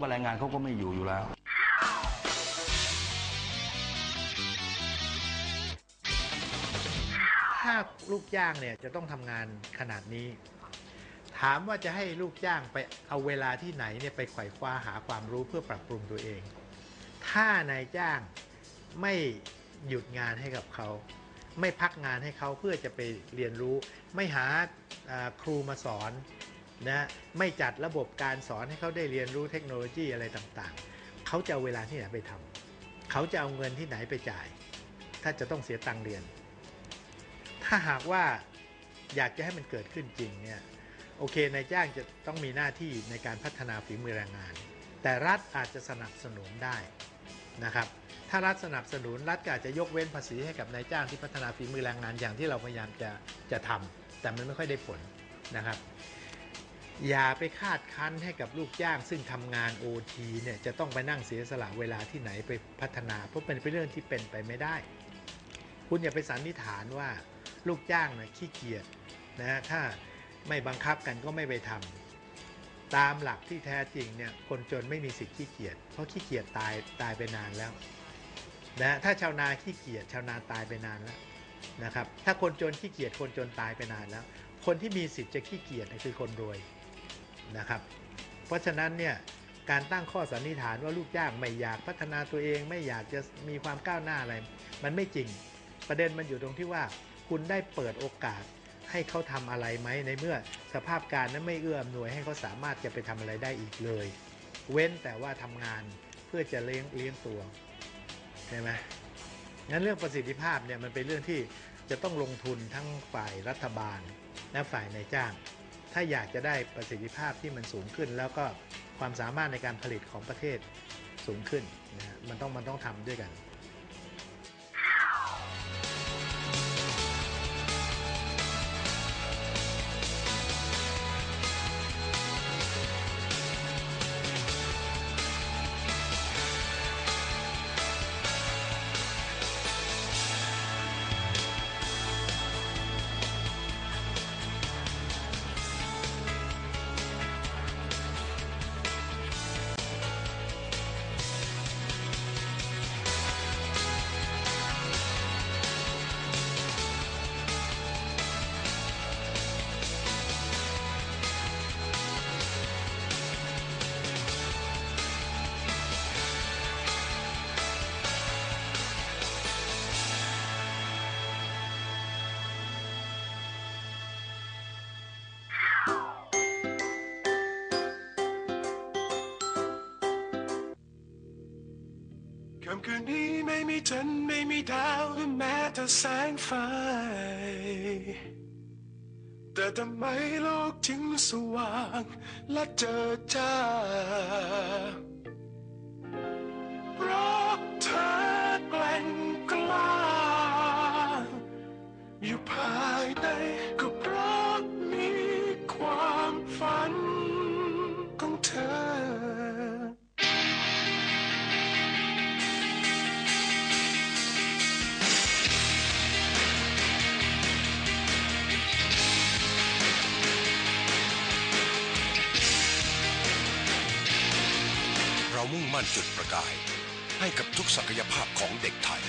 ก็แรงงานเขาก็ไม่อยู่แล้วถ้าลูกจ้างเนี่ยจะต้องทำงานขนาดนี้ถามว่าจะให้ลูกจ้างไปเอาเวลาที่ไหนเนี่ยไปไขว่คว้าหาความรู้เพื่อปรับปรุงตัวเองถ้านายจ้างไม่หยุดงานให้กับเขาไม่พักงานให้เขาเพื่อจะไปเรียนรู้ไม่หาครูมาสอนนะไม่จัดระบบการสอนให้เขาได้เรียนรู้เทคโนโลยีอะไรต่างๆเขาจะเอาเวลาที่ไหนไปทำเขาจะเอาเงินที่ไหนไปจ่ายถ้าจะต้องเสียตังค์เรียนถ้าหากว่าอยากจะให้มันเกิดขึ้นจริงเนี่ยโอเคนายจ้างจะต้องมีหน้าที่ในการพัฒนาฝีมือแรงงานแต่รัฐอาจจะสนับสนุนได้นะครับถ้ารัฐสนับสนุนรัฐก็อาจจะยกเว้นภาษีให้กับนายจ้างที่พัฒนาฝีมือแรงงานอย่างที่เราพยายามจะทำแต่มันไม่ค่อยได้ผลนะครับอย่าไปคาดคั้นให้กับลูกจ้างซึ่งทำงาน OT เนี่ยจะต้องไปนั่งเสียสละเวลาที่ไหนไปพัฒนาเพราะเป็นเรื่องที่เป็นไปไม่ได้คุณอย่าไปสันนิษฐานว่าลูกจ้างนะขี้เกียจนะถ้าไม่บังคับกันก็ไม่ไปทำตามหลักที่แท้จริงเนี่ยคนจนไม่มีสิทธิ์ขี้เกียจเพราะขี้เกียจตายไปนานแล้วนะถ้าชาวนาขี้เกียจชาวนาตายไปนานแล้วนะครับถ้าคนจนขี้เกียจคนจนตายไปนานแล้วคนที่มีสิทธิ์จะขี้เกียจคือคนรวยนะครับเพราะฉะนั้นเนี่ยการตั้งข้อสันนิษฐานว่าลูกจ้างไม่อยากพัฒนาตัวเองไม่อยากจะมีความก้าวหน้าอะไรมันไม่จริงประเด็นมันอยู่ตรงที่ว่าคุณได้เปิดโอกาสให้เขาทำอะไรไหมในเมื่อสภาพการนั้นไม่เอื้ออำนวยให้เขาสามารถจะไปทำอะไรได้อีกเลยเว้นแต่ว่าทำงานเพื่อจะเลี้ยงตัวใช่ไหมงั้นเรื่องประสิทธิภาพเนี่ยมันเป็นเรื่องที่จะต้องลงทุนทั้งฝ่ายรัฐบาลและฝ่ายนายจ้างถ้าอยากจะได้ประสิทธิภาพที่มันสูงขึ้นแล้วก็ความสามารถในการผลิตของประเทศสูงขึ้นนะมันต้องทำด้วยกันค่ำคืนนี้ไม่มีจันทร์ไม่มีดาวหรือแม้แต่แสงไฟแต่ทำไมโลกถึงสว่างและเจอจ้าเพราะเธอแกร่งกล้าอยู่ภายในก็เพราะมีความฝันของเธอมุ่งมั่นจุดประกายให้กับทุกศักยภาพของเด็กไทย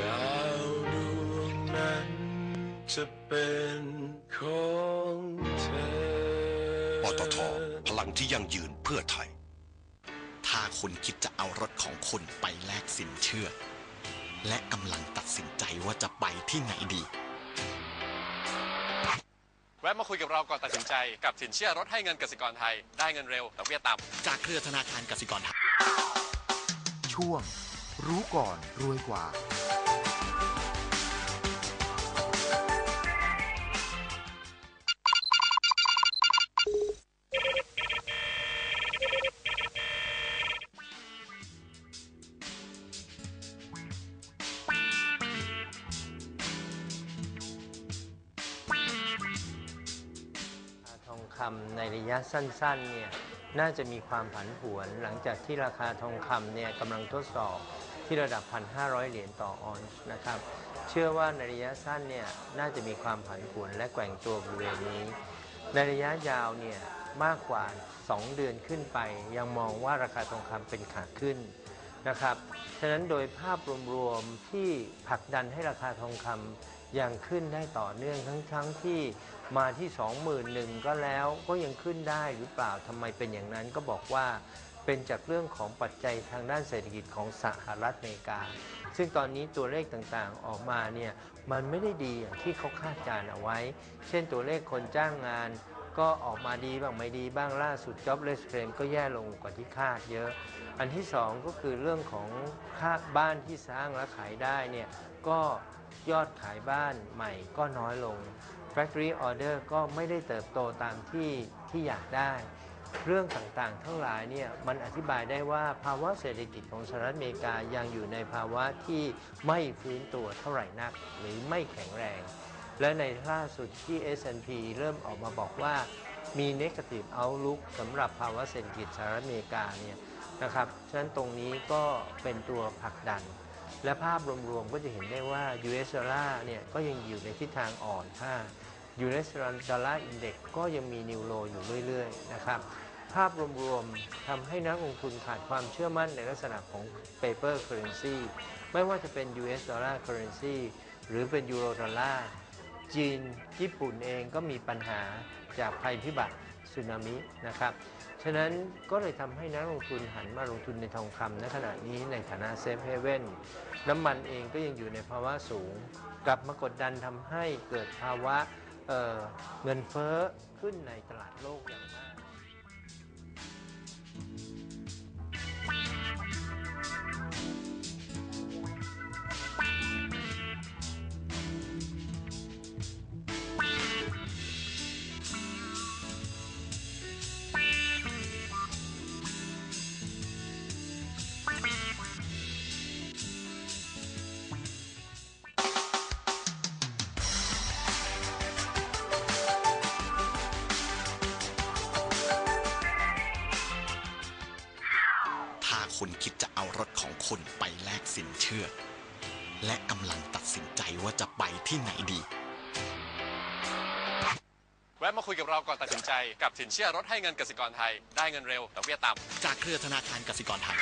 ดาวดวงนั้นจะเป็นของเธอปตท.พลังที่ยั่งยืนเพื่อไทยถ้าคุณคิดจะเอารถของคุณไปแลกสินเชื่อและกำลังตัดสินใจว่าจะไปที่ไหนดีแวะมาคุยกับเราก่อนตัดสินใจกับสินเชื่อรถให้เงินกสิกรไทยได้เงินเร็วดอกเบี้ยต่ำจากเครือธนาคารกสิกรไทยช่วงรู้ก่อนรวยกว่าในระยะสั้นๆเนี่ยน่าจะมีความผันผวนหลังจากที่ราคาทองคำเนี่ยกำลังทดสอบที่ระดับ 1,500 เหรียญต่อออนซ์นะครับเชื่อว่าในระยะสั้นเนี่ยน่าจะมีความผันผวนและแกว่งตัวบริเวณนี้ในระยะยาวเนี่ย มากกว่า2เดือนขึ้นไปยังมองว่าราคาทองคำเป็นขาขึ้นนะครับฉะนั้นโดยภาพรวมๆที่ผลักดันให้ราคาทองคำยังขึ้นได้ต่อเนื่องทั้งๆที่มาที่ 21,000 ก็แล้วก็ยังขึ้นได้หรือเปล่าทำไมเป็นอย่างนั้นก็บอกว่าเป็นจากเรื่องของปัจจัยทางด้านเศรษฐกิจของสหรัฐอเมริกาซึ่งตอนนี้ตัวเลขต่างๆออกมาเนี่ยมันไม่ได้ดีอย่างที่เขาคาดการเอาไว้เช่นตัวเลขคนจ้างงานก็ออกมาดีบ้างไม่ดีบ้างล่าสุด Jobless Claim ก็แย่ลงกว่าที่คาดเยอะอันที่สองก็คือเรื่องของค่าบ้านที่สร้างและขายได้เนี่ยก็ยอดขายบ้านใหม่ก็น้อยลง Factory Order ก็ไม่ได้เติบโตตามที่อยากได้เรื่องต่างๆทั้งหลายเนี่ยมันอธิบายได้ว่าภาวะเศรษฐกิจของสหรัฐอเมริกายังอยู่ในภาวะที่ไม่ฟื้นตัวเท่าไหร่นักหรือไม่แข็งแรงและในล่าสุดที่ S&P เริ่มออกมาบอกว่ามี Negative Outlook สำหรับภาวะเศรษฐกิจสหรัฐอเมริกาเนี่ยนะครับฉะนั้นตรงนี้ก็เป็นตัวผลักดันและภาพรวมๆก็จะเห็นได้ว่า US Dollar เนี่ยก็ยังอยู่ในทิศทางอ่อนค่า US Dollar Index ก็ยังมีนิวโลอยู่เรื่อยๆนะครับภาพรวมๆทำให้นักลงทุนขาดความเชื่อมั่นในลักษณะของ Paper Currency ไม่ว่าจะเป็น US Dollar Currency หรือเป็น Euro Dollarจีนญี่ปุ่นเองก็มีปัญหาจากภัยพิบัติสึนามินะครับฉะนั้นก็เลยทำให้นักลงทุนหันมาลงทุนในทองคำในขณะนี้ในฐานะเซฟเฮเว่นน้ำมันเองก็ยังอยู่ในภาวะสูงกลับมากดดันทำให้เกิดภาวะเงินเฟ้อขึ้นในตลาดโลกอย่างมากคุณคิดจะเอารถของคุณไปแลกสินเชื่อและกำลังตัดสินใจว่าจะไปที่ไหนดีแวะมาคุยกับเราก่อนตัดสินใจกับสินเชื่อรถให้เงินกสิกรไทยได้เงินเร็วดอกเบี้ยต่ำจากเครือธนาคารกสิกรไทย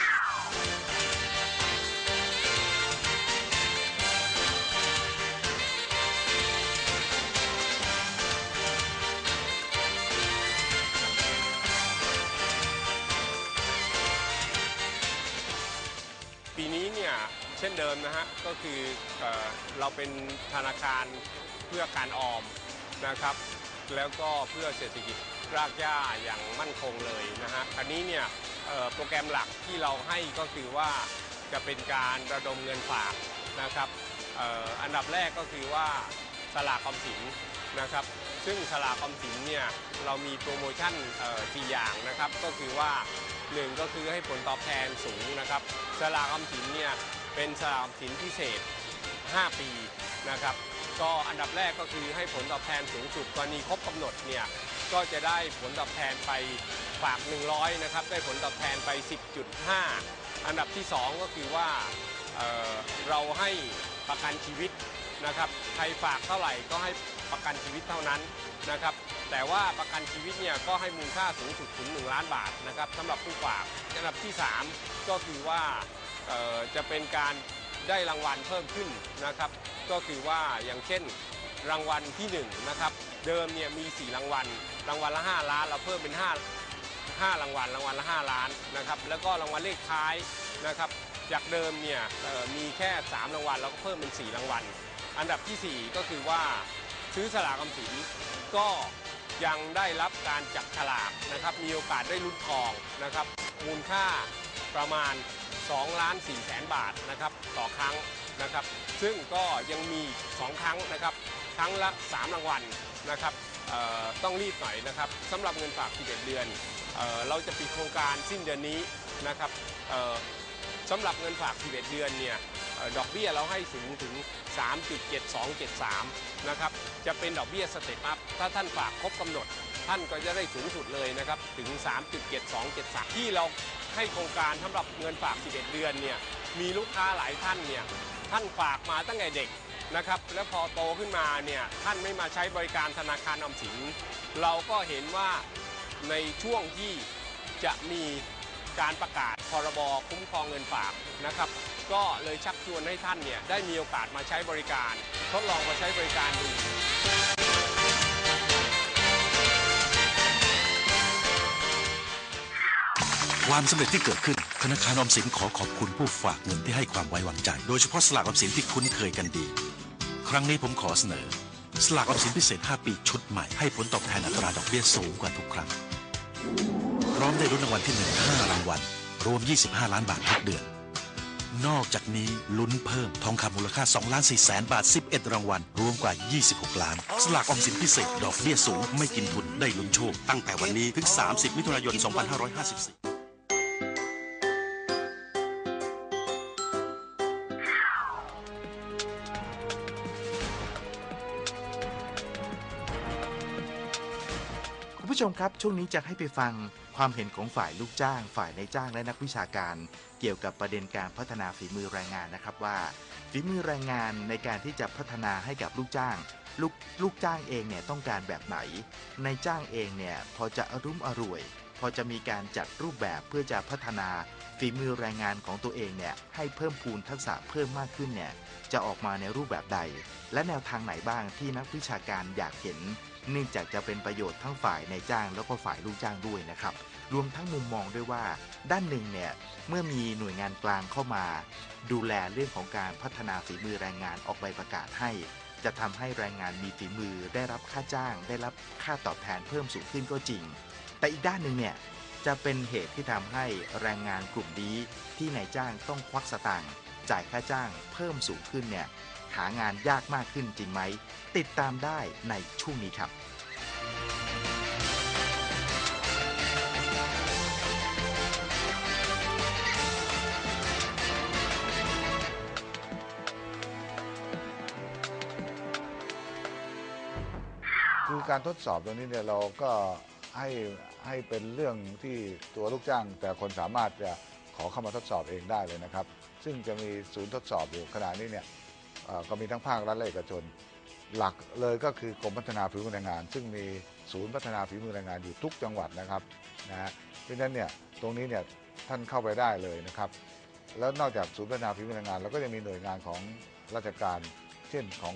ปีนี้เนี่ยเช่นเดิมนะฮะก็คือเราเป็นธนาคารเพื่อการออมนะครับแล้วก็เพื่อเศรษฐกิจรากหญ้าอย่างมั่นคงเลยนะฮะอันนี้เนี่ยโปรแกรมหลักที่เราให้ก็คือว่าจะเป็นการระดมเงินฝากนะครับอันดับแรกก็คือว่าสลากออมสินนะครับซึ่งสลากออมสินเนี่ยเรามีโปรโมชั่น4อย่างนะครับก็คือว่าหนึ่งก็คือให้ผลตอบแทนสูงนะครับสลากออมสินเนี่ยเป็นสลากออมสินพิเศษ5ปีนะครับก็อันดับแรกก็คือให้ผลตอบแทนสูงสุดกรณีครบกำหนดเนี่ยก็จะได้ผลตอบแทนไปฝาก100นะครับได้ผลตอบแทนไป 10.5 อันดับที่2ก็คือว่าเราให้ประกันชีวิตนะครับใครฝากเท่าไหร่ก็ให้ประกันชีวิตเท่านั้นนะครับแต่ว่าประกันชีวิตเนี่ยก็ให้มูลค่าสูงสุดถึง1 ล้านบาทนะครับสำหรับผู้ฝากอันดับที่3ก็คือว่าจะเป็นการได้รางวัลเพิ่มขึ้นนะครับก็คือว่าอย่างเช่นรางวัลที่1นะครับเดิมเนี่ยมี4รางวัลรางวัลละ5ล้านเราเพิ่มเป็น5รางวัลรางวัลละ5ล้านนะครับแล้วก็รางวัลเลขท้ายนะครับจากเดิมเนี่ยมีแค่3รางวัลเราก็เพิ่มเป็น4รางวัลอันดับที่4ก็คือว่าซื้อสลากออมสินก็ยังได้รับการจับฉลากนะครับมีโอกาสได้ลุ้นทองนะครับมูลค่าประมาณ2,400,000 บาทนะครับต่อครั้งนะครับซึ่งก็ยังมี2ครั้งนะครับครั้งละ3รางวัลนะครับต้องรีบหน่อยนะครับสำหรับเงินฝาก11เดือนเราจะปิดโครงการสิ้นเดือนนี้นะครับสำหรับเงินฝาก11เดือนเนี่ยดอกเบี้ยเราให้สูงถึง 3.7273 นะครับจะเป็นดอกเบี้ยสเต็ปอัพถ้าท่านฝากครบกำหนดท่านก็จะได้สูงสุดเลยนะครับถึง 3.7273 ที่เราให้โครงการสำหรับเงินฝาก 11 เดือนเนี่ยมีลูกค้าหลายท่านเนี่ยท่านฝากมาตั้งแต่เด็กนะครับแล้วพอโตขึ้นมาเนี่ยท่านไม่มาใช้บริการธนาคารออมสินเราก็เห็นว่า ในช่วงที่จะมีการประกาศพรบคุ้มครองเงินฝากนะครับก็เลยชักชวนให้ท่านเนี่ยได้มีโอกาสมาใช้บริการทดลองมาใช้บริการดูความสำเร็จที่เกิดขึ้นธนาคารออมสินขอบคุณผู้ฝากเงินที่ให้ความไว้วางใจโดยเฉพาะสลากออมสินที่คุ้นเคยกันดีครั้งนี้ผมขอเสนอสลากออมสินพิเศษ5ปีชุดใหม่ให้ผลตอบแทนอัตราดอกเบี้ยสูงกว่าทุกครั้งพร้อมได้ลุ้นรางวัลที่5รางวัลรวม25ล้านบาททุกเดือนนอกจากนี้ลุ้นเพิ่มทองคำมูลค่า 2,400,000 บาท11รางวัลรวมกว่า26ล้านสลากออมสินพิเศษดอกเบี้ยสูงไม่กินทุนได้ลุ้นโชคตั้งแต่วันนี้ถึง30มิถุนายน2554คุณผู้ชมครับช่วงนี้จะให้ไปฟังความเห็นของฝ่ายลูกจ้างฝ่ายนายจ้างและนักวิชาการเกี่ยวกับประเด็นการพัฒนาฝีมือแรงงานนะครับว่าฝีมือแรงงานในการที่จะพัฒนาให้กับลูกจ้างลูกจ้างเองเนี่ยต้องการแบบไหนนายจ้างเองเนี่ยพอจะอรุ่มอร่วยพอจะมีการจัดรูปแบบเพื่อจะพัฒนาฝีมือแรงงานของตัวเองเนี่ยให้เพิ่มพูนทักษะเพิ่มมากขึ้นเนี่ยจะออกมาในรูปแบบใดและแนวทางไหนบ้างที่นักวิชาการอยากเห็นเนื่องจากจะเป็นประโยชน์ทั้งฝ่ายนายจ้างแล้วก็ฝ่ายลูกจ้างด้วยนะครับรวมทั้งมุมมองด้วยว่าด้านหนึ่งเนี่ยเมื่อมีหน่วยงานกลางเข้ามาดูแลเรื่องของการพัฒนาฝีมือแรงงานออกใบประกาศให้จะทำให้แรงงานมีฝีมือได้รับค่าจ้างได้รับค่าตอบแทนเพิ่มสูงขึ้นก็จริงแต่อีกด้านหนึ่งเนี่ยจะเป็นเหตุที่ทำให้แรงงานกลุ่มนี้ที่นายจ้างต้องควักสตางค์จ่ายค่าจ้างเพิ่มสูงขึ้นเนี่ยหางานยากมากขึ้นจริงไหมติดตามได้ในช่วงนี้ครับคือการทดสอบตรงนี้เนี่ยเราก็ให้เป็นเรื่องที่ตัวลูกจ้างแต่คนสามารถจะขอเข้ามาทดสอบเองได้เลยนะครับซึ่งจะมีศูนย์ทดสอบอยู่ขณะนี้เนี่ยก็มีทั้งภาครัฐและเอกชนหลักเลยก็คือกรมพัฒนาฝีมือแรงงานซึ่งมีศูนย์พัฒนาฝีมือแรงงานอยู่ทุกจังหวัดนะครับนะเพราะฉะนั้นเนี่ยตรงนี้เนี่ยท่านเข้าไปได้เลยนะครับแล้วนอกจากศูนย์พัฒนาฝีมือแรงงานเราก็ยังมีหน่วยงานของราชการเช่นของ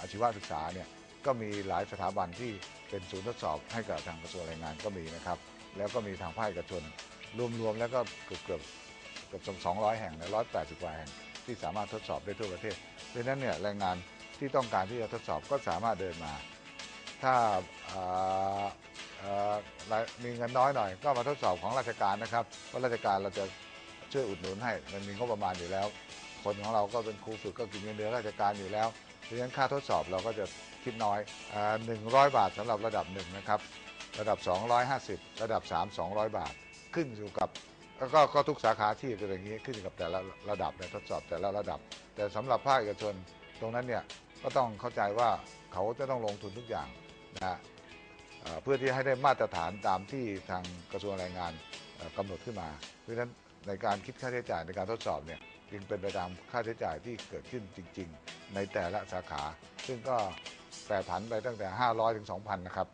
อาชีวศึกษาเนี่ยก็มีหลายสถาบันที่เป็นศูนย์ทดสอบให้กับทางกระทรวงแรงงานก็มีนะครับแล้วก็มีทางภาคเอกชนรวมแล้วก็เกือบ 200 แห่งนะ180กว่าแห่งที่สามารถทดสอบได้ทั่วประเทศดังนั้นเนี่ยแรงงานที่ต้องการที่จะทดสอบก็สามารถเดินมาถ้ามีเงินน้อยหน่อยก็มาทดสอบของราชการนะครับเพราะราชการเราจะช่วยอุดหนุนให้มันมีงบประมาณอยู่แล้วคนของเราก็เป็นครูฝึกก็กินเงินเดือนราชการอยู่แล้วดังนั้นค่าทดสอบเราก็จะคิดน้อย100 บาทสำหรับระดับ1นะครับระดับ250ระดับ3 200 บาทขึ้นอยู่กับก็ทุกสาขาที่เป็นอย่างนี้ขึ้นกับแต่ละระดับในทดสอบแต่ละระดับแต่สำหรับภาคเอกชนตรงนั้นเนี่ยก็ต้องเข้าใจว่าเขาจะต้องลงทุนทุกอย่างนะเพื่อที่ให้ได้มาตรฐานตามที่ทางกระทรวงแรงงานกำหนดขึ้นมาเพราะฉะนั้นในการคิดค่าใช้จ่ายในการทดสอบเนี่ยจึงเป็นไปตามค่าใช้จ่ายที่เกิดขึ้นจริงๆในแต่ละสาขาซึ่งก็แปรผันไปตั้งแต่500ถึง 2,000 นะครับ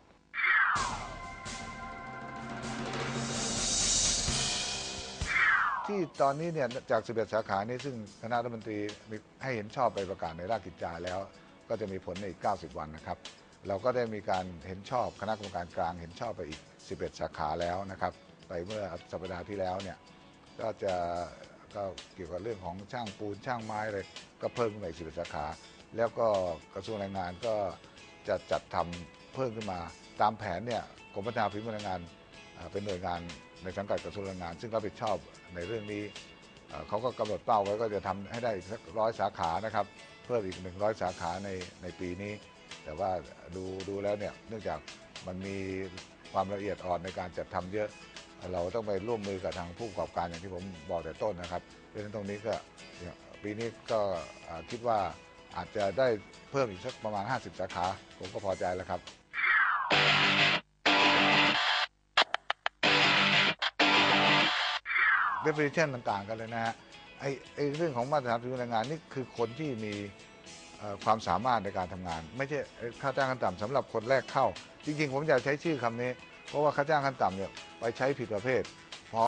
ที่ตอนนี้เนี่ยจาก11สาขานี้ซึ่งคณะรัฐมนตรีให้เห็นชอบไปประกาศในราชกิจจาแล้วก็จะมีผลในอีก90 วันนะครับเราก็ได้มีการเห็นชอบคณะกรรมการกลางเห็นชอบไปอีก11สาขาแล้วนะครับไปเมื่อสัปดาห์ที่แล้วเนี่ยก็เกี่ยวกับเรื่องของช่างปูนช่างไม้เลยก็เพิ่มขึ้นมาอีก11สาขาแล้วก็กระทรวงแรงงานก็จะจัดทำเพิ่มขึ้นมาตามแผนเนี่ยกรมพัฒนาฝีมือแรงงานเป็นหน่วยงานในสังกัดกระทรวงแรงงานซึ่งรับผิดชอบในเรื่องนี้เขาก็กำหนดเป้าไว้ก็จะทำให้ได้อีกสัก100สาขานะครับเพิ่มอีก100สาขาในปีนี้แต่ว่าดูแล้วเนี่ยเนื่องจากมันมีความละเอียดอ่อนในการจัดทำเยอะเราต้องไปร่วมมือกับทางผู้ประกอบการอย่างที่ผมบอกแต่ต้นนะครับเพราะฉะนั้นตรงนี้ก็ปีนี้ก็คิดว่าอาจจะได้เพิ่มอีกสักประมาณ50สาขาผมก็พอใจแล้วครับdefinition ต่างๆกันเลยนะฮะไอ้เรื่องของมาตรฐานฝีมือแรงงานนี่คือคนที่มีความสามารถในการทำงานไม่ใช่ค่าจ้างขั้นต่ำสำหรับคนแรกเข้าจริงๆผมอยากใช้ชื่อคำนี้ เพราะว่าค่าจ้างขั้นต่ำเนี่ยไปใช้ผิดประเภท